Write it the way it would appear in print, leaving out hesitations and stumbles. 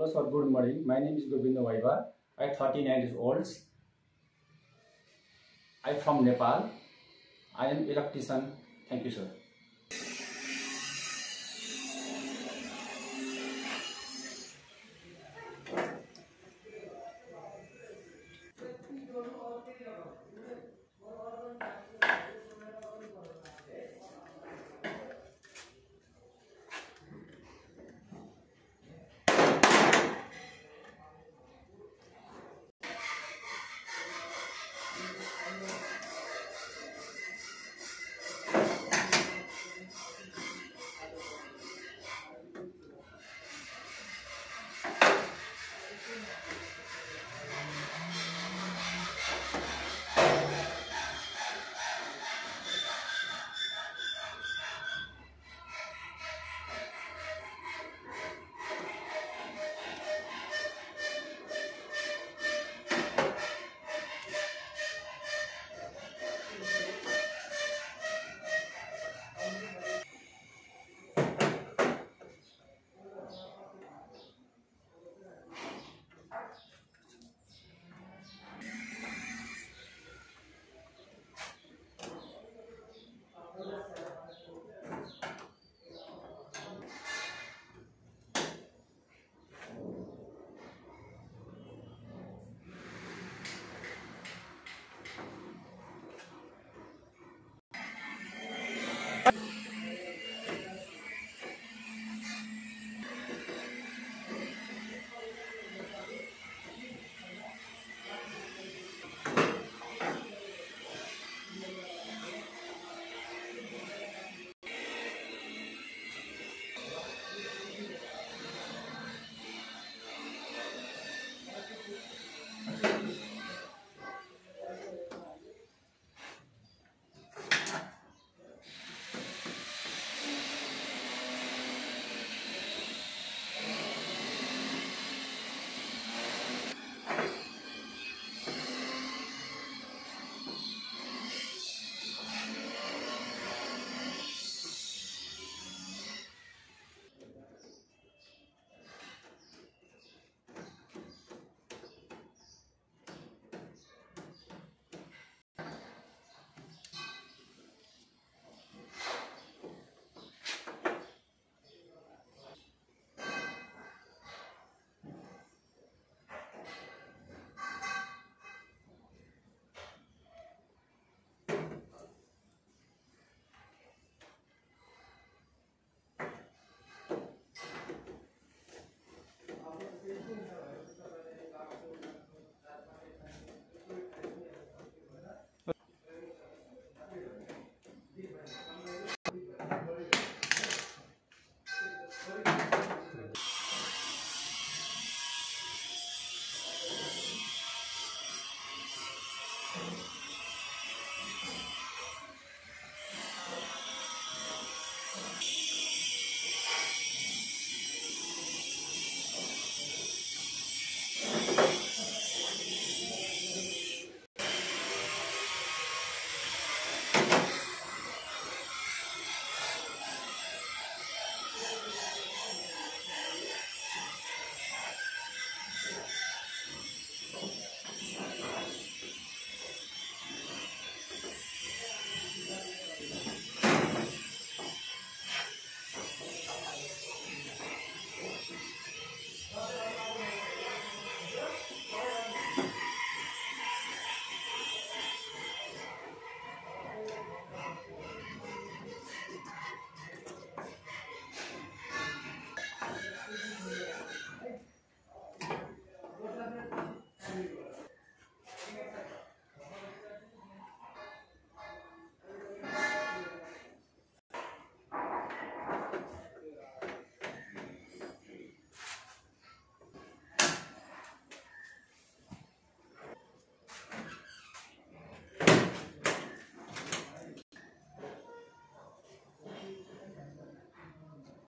Hello sir, good morning. My name is Govinda Waiba. I'm 39 years old. I'm from Nepal. I am electrician. Thank you sir.